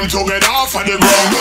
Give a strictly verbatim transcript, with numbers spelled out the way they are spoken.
To get off of the ground.